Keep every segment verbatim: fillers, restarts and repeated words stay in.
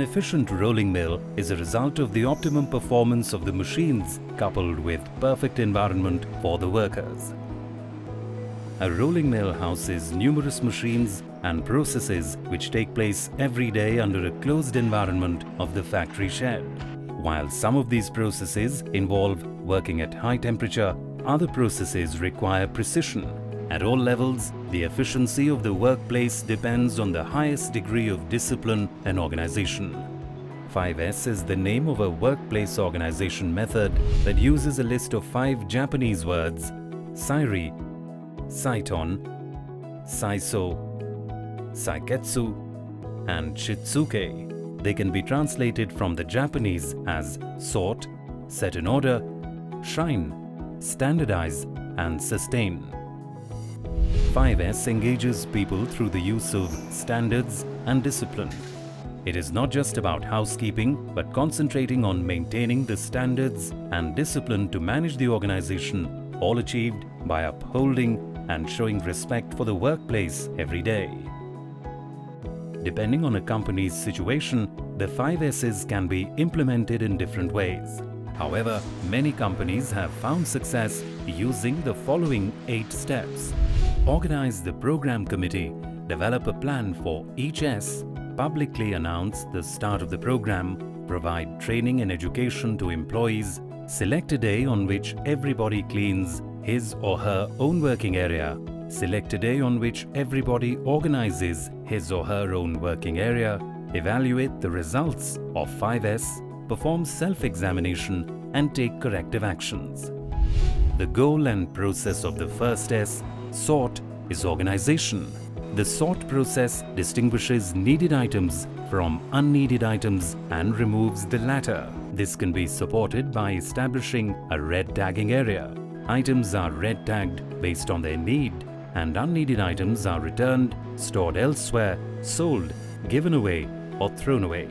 An efficient rolling mill is a result of the optimum performance of the machines coupled with perfect environment for the workers. A rolling mill houses numerous machines and processes which take place every day under a closed environment of the factory shed. While some of these processes involve working at high temperature, other processes require precision. At all levels, the efficiency of the workplace depends on the highest degree of discipline and organization. five S is the name of a workplace organization method that uses a list of five Japanese words: Seiri, Saiton, Saiso, Saiketsu, and Shitsuke. They can be translated from the Japanese as sort, set in order, shine, standardize, and sustain. five S engages people through the use of standards and discipline. It is not just about housekeeping, but concentrating on maintaining the standards and discipline to manage the organization, all achieved by upholding and showing respect for the workplace every day. Depending on a company's situation, the five S's can be implemented in different ways. However, many companies have found success using the following eight steps. Organize the program committee, develop a plan for each S, publicly announce the start of the program, provide training and education to employees, select a day on which everybody cleans his or her own working area, select a day on which everybody organizes his or her own working area, evaluate the results of five S, perform self-examination and take corrective actions. The goal and process of the first S, sort, is organization. The sort process distinguishes needed items from unneeded items and removes the latter. This can be supported by establishing a red tagging area. Items are red tagged based on their need, and unneeded items are returned, stored elsewhere, sold, given away, or thrown away.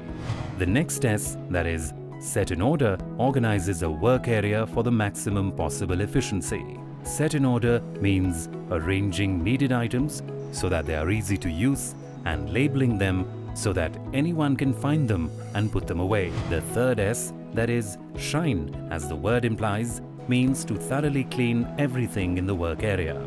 The next S, that is, set in order, organizes a work area for the maximum possible efficiency. Set in order means arranging needed items so that they are easy to use and labeling them so that anyone can find them and put them away. The third S, that is, shine, as the word implies, means to thoroughly clean everything in the work area.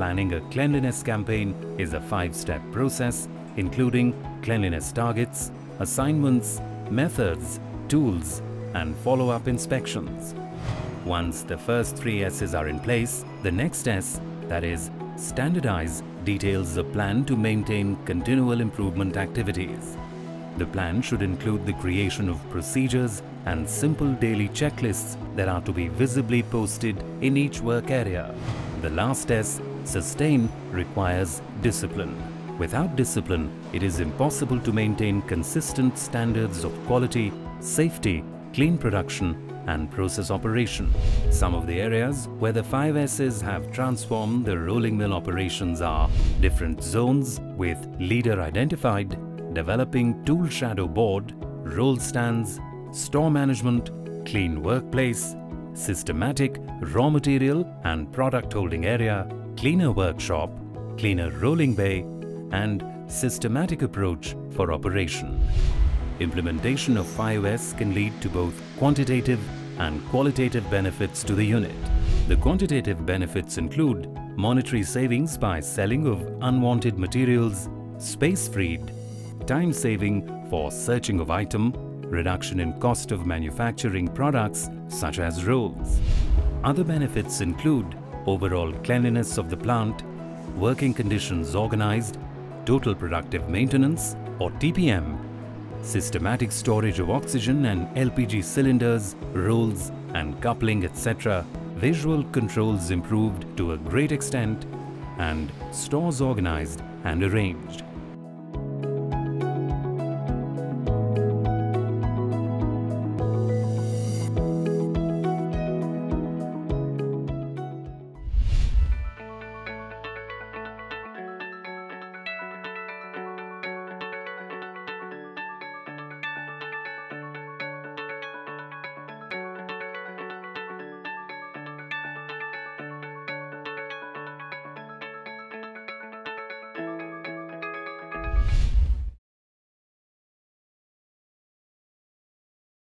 Planning a cleanliness campaign is a five-step process, including cleanliness targets, assignments, methods, tools, and follow-up inspections. Once the first three S's are in place, the next S, that is, standardize, details a plan to maintain continual improvement activities. The plan should include the creation of procedures and simple daily checklists that are to be visibly posted in each work area. The last S, sustain, requires discipline. Without discipline, it is impossible to maintain consistent standards of quality, safety, clean production, and process operation. Some of the areas where the five S's have transformed the rolling mill operations are different zones with leader identified, developing tool shadow board, roll stands, store management, clean workplace, systematic raw material and product holding area, cleaner workshop, cleaner rolling bay, and systematic approach for operation. Implementation of five S can lead to both quantitative and qualitative benefits to the unit. The quantitative benefits include monetary savings by selling of unwanted materials, space freed, time saving for searching of item, reduction in cost of manufacturing products such as rolls. Other benefits include overall cleanliness of the plant, working conditions organized, total productive maintenance or T P M, systematic storage of oxygen and L P G cylinders, rolls and coupling, et cetera. Visual controls improved to a great extent, and stores organized and arranged.